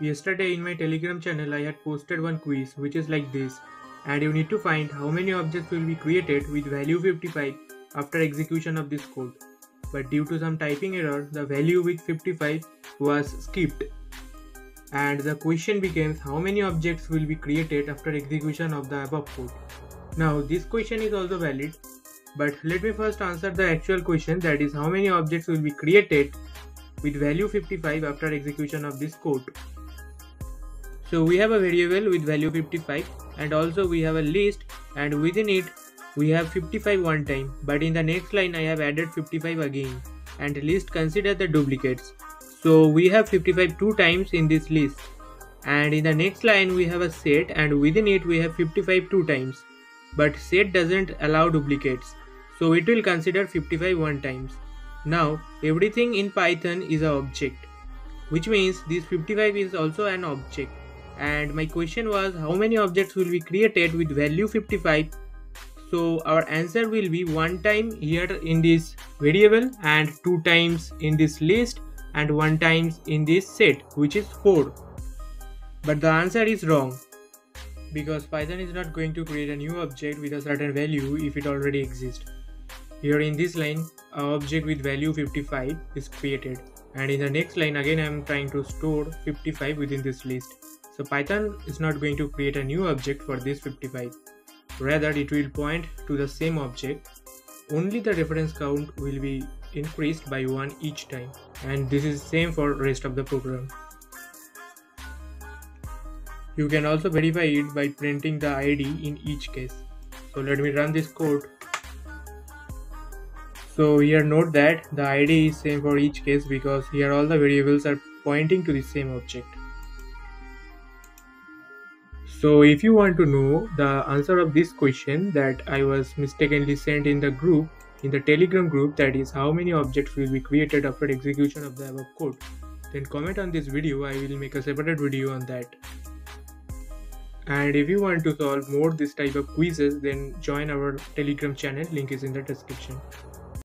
Yesterday in my Telegram channel I had posted one quiz which is like this, and you need to find how many objects will be created with value 55 after execution of this code. But due to some typing error, the value with 55 was skipped. And the question becomes how many objects will be created after execution of the above code. Now this question is also valid, but let me first answer the actual question, that is how many objects will be created with value 55 after execution of this code. So we have a variable with value 55 and also we have a list, and within it we have 55 one time, but in the next line I have added 55 again, and list considers the duplicates. So we have 55 two times in this list, and in the next line we have a set, and within it we have 55 two times, but set doesn't allow duplicates, so it will consider 55 one times. Now everything in Python is an object, which means this 55 is also an object, and my question was how many objects will be created with value 55. So our answer will be one time here in this variable, and two times in this list, and one times in this set, which is 4. But the answer is wrong, because Python is not going to create a new object with a certain value if it already exists. Here in this line, an object with value 55 is created, and in the next line again I am trying to store 55 within this list. So Python is not going to create a new object for this 55. Rather, it will point to the same object. Only the reference count will be increased by 1 each time, and this is same for rest of the program. You can also verify it by printing the ID in each case. So let me run this code. So here note that the ID is same for each case, because here all the variables are pointing to the same object. So if you want to know the answer of this question that I was mistakenly sent in the group, in the Telegram group, that is how many objects will be created after execution of the above code, then comment on this video. I will make a separate video on that. And if you want to solve more this type of quizzes, then join our Telegram channel, link is in the description.